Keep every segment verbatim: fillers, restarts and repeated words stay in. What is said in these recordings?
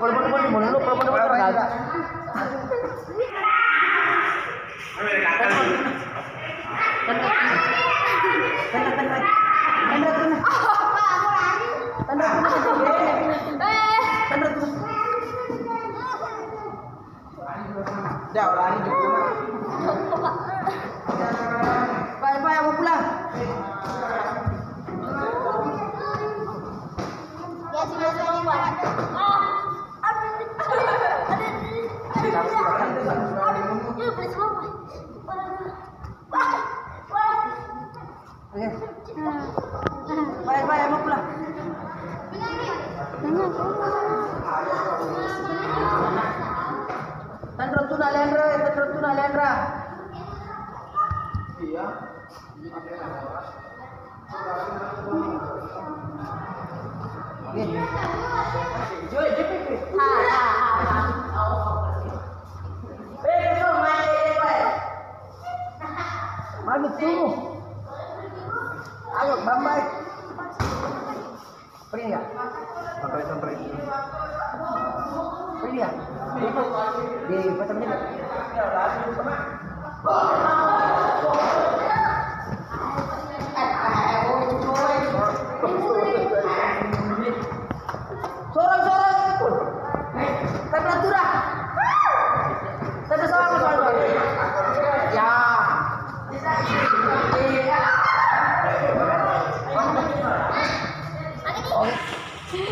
परमण पण म्हणलो परमण पण राजा अरे काका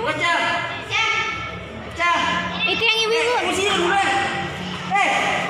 Macam, macam. Itu yang ibu. Musik dulu. Eh.